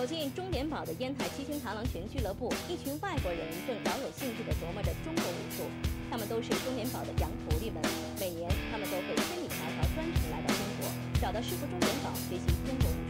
走进钟点堡的烟台七星螳螂拳俱乐部，一群外国人正饶有兴致地琢磨着中国武术。他们都是钟点堡的洋徒弟们，每年他们都会千里迢迢专程来到中国，找到师傅钟点堡学习中国武术。